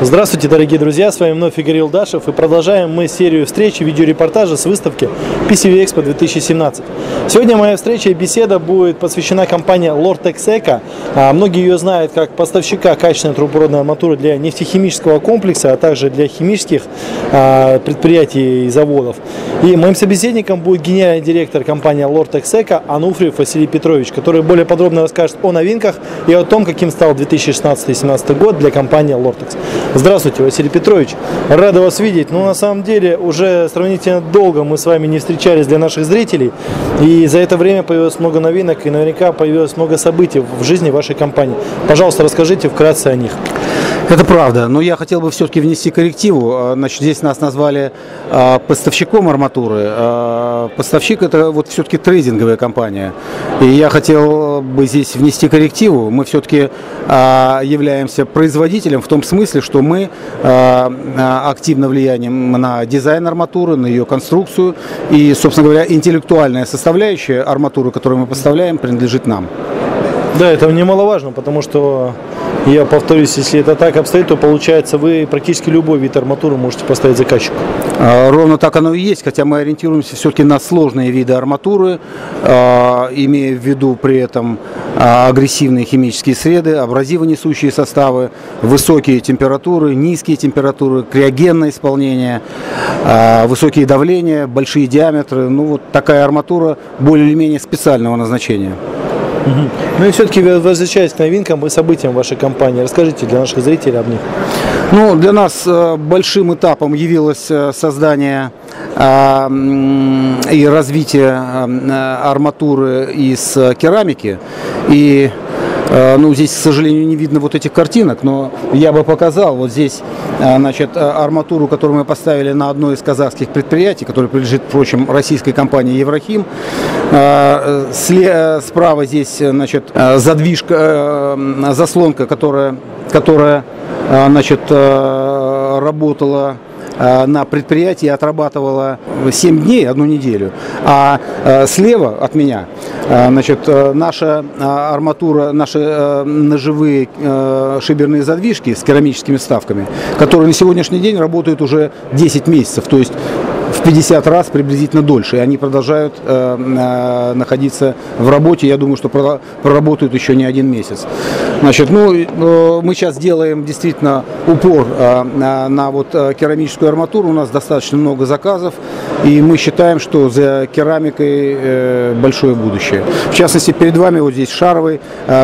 Здравствуйте, дорогие друзья, с вами вновь Игорь Илдашев, и продолжаем мы серию встреч и видеорепортажа с выставки PCV-Expo 2017. Сегодня моя встреча и беседа будет посвящена компании Лортэкс Эко. Многие ее знают как поставщика качественной трубопроводной арматуры для нефтехимического комплекса, а также для химических предприятий и заводов. И моим собеседником будет генеральный директор компании Лортэкс Эко Ануфриев Василий Петрович, который более подробно расскажет о новинках и о том, каким стал 2016-2017 год для компании Лортэкс. Здравствуйте, Василий Петрович. Рада вас видеть. Но на самом деле уже сравнительно долго мы с вами не встречались для наших зрителей. И за это время появилось много новинок и наверняка появилось много событий в жизни вашей компании. Пожалуйста, расскажите вкратце о них. Это правда, но я хотел бы все-таки внести коррективу. Значит, здесь нас назвали поставщиком арматуры. Поставщик — это вот все-таки трейдинговая компания. И я хотел бы здесь внести коррективу. Мы все-таки являемся производителем в том смысле, что мы активно влияем на дизайн арматуры, на ее конструкцию. И, собственно говоря, интеллектуальная составляющая арматуры, которую мы поставляем, принадлежит нам. Да, это немаловажно, потому что, я повторюсь, если это так обстоит, то получается, вы практически любой вид арматуры можете поставить заказчику. Ровно так оно и есть, хотя мы ориентируемся все-таки на сложные виды арматуры, имея в виду при этом агрессивные химические среды, абразивонесущие составы, высокие температуры, низкие температуры, криогенное исполнение, высокие давления, большие диаметры. Ну вот такая арматура более или менее специального назначения. Ну и все-таки, возвращаясь к новинкам и событиям вашей компании, расскажите для наших зрителей об них. Ну, для нас большим этапом явилось создание и развитие арматуры из керамики. И ну, здесь, к сожалению, не видно вот этих картинок, но я бы показал. Вот здесь, значит, арматуру, которую мы поставили на одно из казахских предприятий, которое принадлежит, впрочем, российской компании «Еврохим». Справа здесь, значит, задвижка, заслонка, которая, значит, работала на предприятии, отрабатывала 7 дней, одну неделю. А слева от меня, значит, наша арматура, наши ножевые шиберные задвижки с керамическими вставками, которые на сегодняшний день работают уже 10 месяцев, то есть в 50 раз приблизительно дольше. И они продолжают находиться в работе. Я думаю, что проработают еще не один месяц. Значит, ну, мы сейчас делаем действительно упор на вот керамическую арматуру. У нас достаточно много заказов. И мы считаем, что за керамикой большое будущее. В частности, перед вами вот здесь шаровый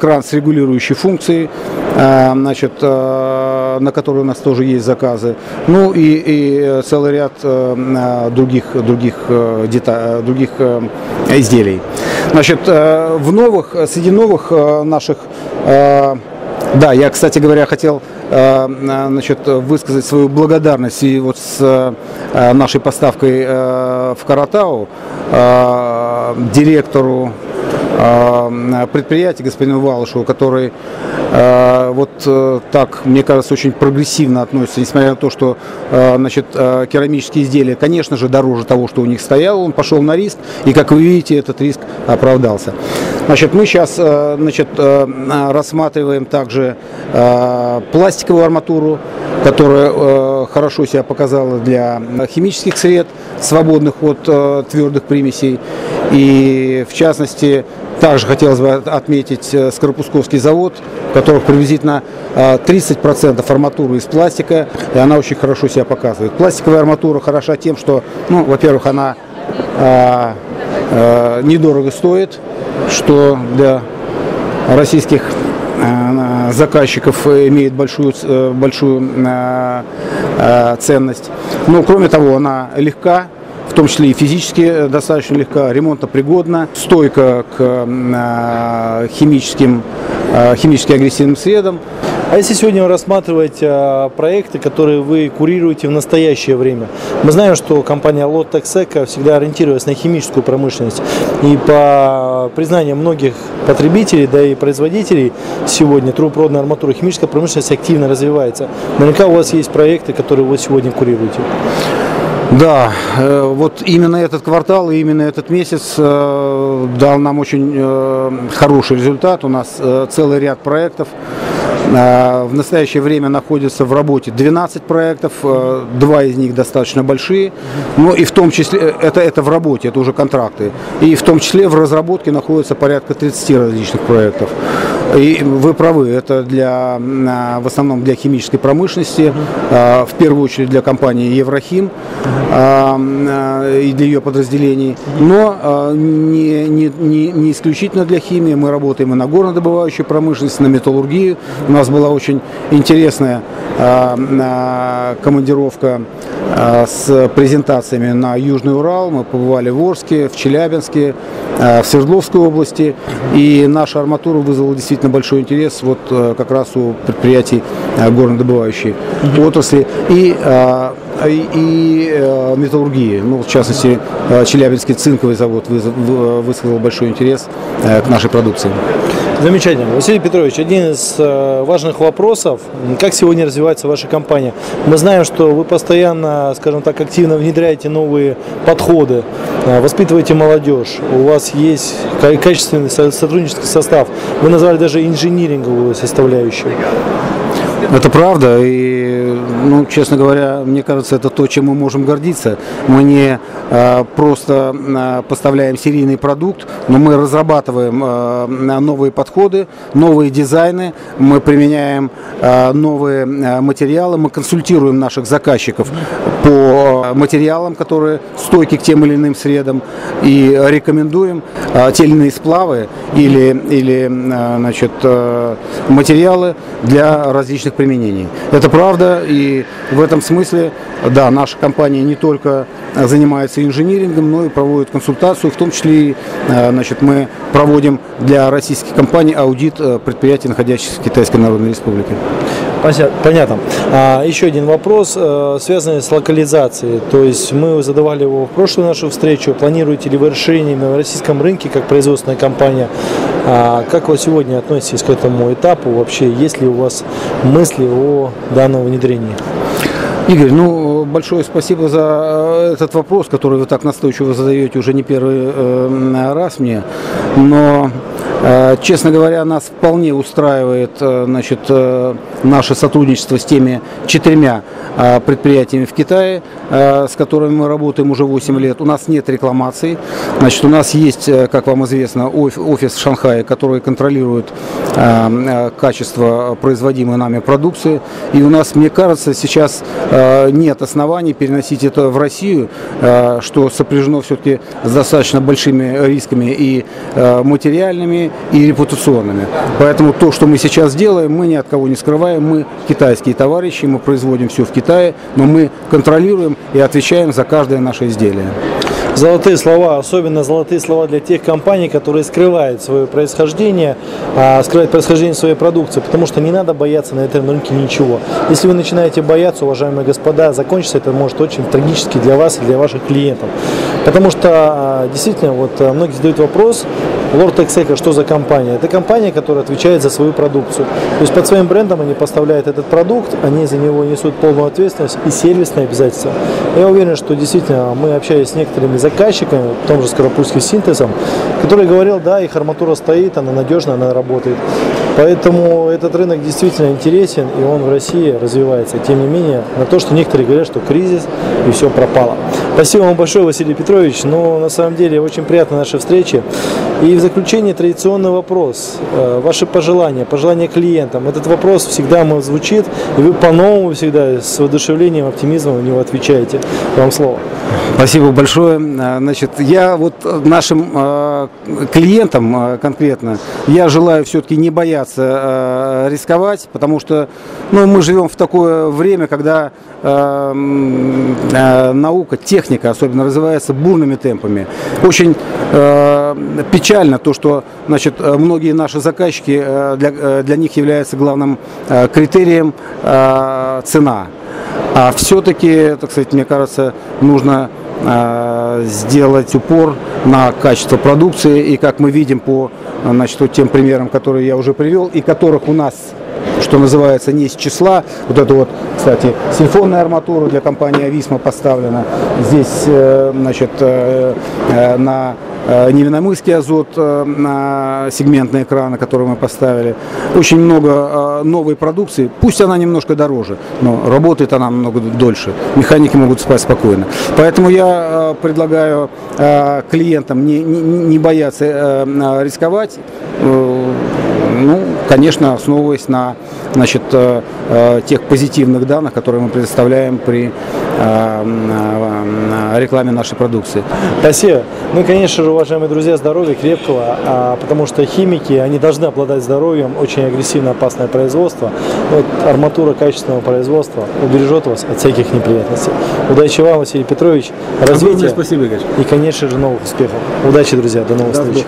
кран с регулирующей функцией, значит, на который у нас тоже есть заказы. Ну и целый ряд других изделий. Значит, среди новых наших, да, я, кстати говоря, хотел, значит, высказать свою благодарность и вот с нашей поставкой в Каратау директору предприятия господину Валышеву, который вот так, мне кажется, очень прогрессивно относится, несмотря на то, что, значит, керамические изделия, конечно же, дороже того, что у них стояло. Он пошел на риск, и, как вы видите, этот риск оправдался. Значит, мы сейчас, значит, рассматриваем также пластиковую арматуру, которая хорошо себя показала для химических сред, свободных от твердых примесей. И, в частности, также хотелось бы отметить Скоропусковский завод, в котором приблизительно 30% арматуры из пластика, и она очень хорошо себя показывает. Пластиковая арматура хороша тем, что, ну, во-первых, она недорого стоит, что для российских заказчиков имеет большую ценность. Но, кроме того, она легка, в том числе и физически достаточно легка, ремонтопригодна, стойка к химически агрессивным средам. А если сегодня рассматривать проекты, которые вы курируете в настоящее время? Мы знаем, что компания Лортэкс Эко всегда ориентировалась на химическую промышленность. И по признанию многих потребителей, да и производителей сегодня трубопроводной арматуры, химическая промышленность активно развивается. Наверняка у вас есть проекты, которые вы сегодня курируете. Да, вот именно этот квартал и именно этот месяц дал нам очень хороший результат. У нас целый ряд проектов, В настоящее время находится в работе 12 проектов, 2 из них достаточно большие, но и в том числе, это в работе, это уже контракты, и в том числе в разработке находится порядка 30 различных проектов. И вы правы, это в основном для химической промышленности, в первую очередь для компании Еврохим и для ее подразделений, но не исключительно для химии. Мы работаем и на горнодобывающую промышленность, на металлургию. У нас была очень интересная командировка с презентациями на Южный Урал. Мы побывали в Орске, в Челябинске, в Свердловской области, и наша арматура вызвала действительно большой интерес вот как раз у предприятий горнодобывающей отрасли и металлургии. Ну, в частности, Челябинский цинковый завод высказал большой интерес к нашей продукции. Замечательно. Василий Петрович, один из важных вопросов, как сегодня развивается ваша компания. Мы знаем, что вы постоянно, скажем так, активно внедряете новые подходы, воспитываете молодежь, у вас есть качественный сотруднический состав, вы назвали даже инжиниринговую составляющую. Это правда, и, ну, честно говоря, мне кажется, это то, чем мы можем гордиться. Мы не просто поставляем серийный продукт, но мы разрабатываем новые подходы, новые дизайны, мы применяем новые материалы, мы консультируем наших заказчиков по материалам, которые стойки к тем или иным средам, и рекомендуем те или иные сплавы или материалы для различных применений. Это правда, и в этом смысле, да, наша компания не только занимается инжинирингом, но и проводит консультацию, в том числе и, мы проводим для российских компаний аудит предприятий, находящихся в Китайской Народной Республике. Понятно. Еще один вопрос, связанный с локализацией. То есть мы задавали его в прошлую нашу встречу. Планируете ли вы решение на российском рынке как производственная компания? Как вы сегодня относитесь к этому этапу? Вообще, есть ли у вас мысли о данном внедрении? Игорь, большое спасибо за этот вопрос, который вы так настойчиво задаете уже не первый раз мне. Но, честно говоря, нас вполне устраивает наше сотрудничество с теми 4 предприятиями в Китае, с которыми мы работаем уже 8 лет. У нас нет рекламаций. У нас есть, как вам известно, офис в Шанхае, который контролирует качество производимой нами продукции. И у нас, мне кажется, сейчас нет оснований переносить это в Россию, что сопряжено все-таки с достаточно большими рисками и материальными, и репутационными. Поэтому то, что мы сейчас делаем, мы ни от кого не скрываем. Мы китайские товарищи, мы производим все в Китае, но мы контролируем и отвечаем за каждое наше изделие. Золотые слова, особенно золотые слова для тех компаний, которые скрывают свое происхождение, скрывают происхождение своей продукции, потому что не надо бояться на этом рынке ничего. Если вы начинаете бояться, уважаемые господа, закончится это может очень трагически для вас и для ваших клиентов. Потому что, действительно, многие задают вопрос, Лортэкс Эко, что за компания? Это компания, которая отвечает за свою продукцию. То есть под своим брендом они поставляют этот продукт, они за него несут полную ответственность и сервисные обязательства. Я уверен, что действительно мы общались с некоторыми заказчиками, в том же Скоропульским Синтезом, который говорил, да, их арматура стоит, она надежна, она работает. Поэтому этот рынок действительно интересен, и он в России развивается. Тем не менее, на то, что некоторые говорят, что кризис и все пропало. Спасибо вам большое, Василий Петрович. Но на самом деле очень приятно наши встречи. И в заключение традиционный вопрос. Ваши пожелания клиентам. Этот вопрос всегда звучит, и вы по-новому всегда с воодушевлением, оптимизмом на него отвечаете. Вам слово. Спасибо большое. Я нашим клиентам конкретно, я желаю все-таки не бояться рисковать, потому что мы живем в такое время, когда наука, техника особенно развивается бурными темпами. Очень печально то, что многие наши заказчики, для них является главным критерием цена. А все-таки, мне кажется, нужно сделать упор на качество продукции. И как мы видим по тем примерам, которые я уже привел, и которых у нас что называется, не с числа. Вот это вот, кстати, сифонная арматура для компании «Ависма» поставлена. Здесь, значит, на Невиномысский азот, на сегментные экраны, которые мы поставили. Очень много новой продукции. Пусть она немножко дороже, но работает она намного дольше. Механики могут спать спокойно. Поэтому я предлагаю клиентам не бояться рисковать. Ну, конечно, основываясь на, значит, тех позитивных данных, которые мы предоставляем при рекламе нашей продукции. Спасибо. Ну и, конечно же, уважаемые друзья, здоровья крепкого, потому что химики, они должны обладать здоровьем, очень агрессивно опасное производство. Вот арматура качественного производства убережет вас от всяких неприятностей. Удачи вам, Василий Петрович, развития. Спасибо, Игорь. И, конечно же, новых успехов. Удачи, друзья, до новых встреч.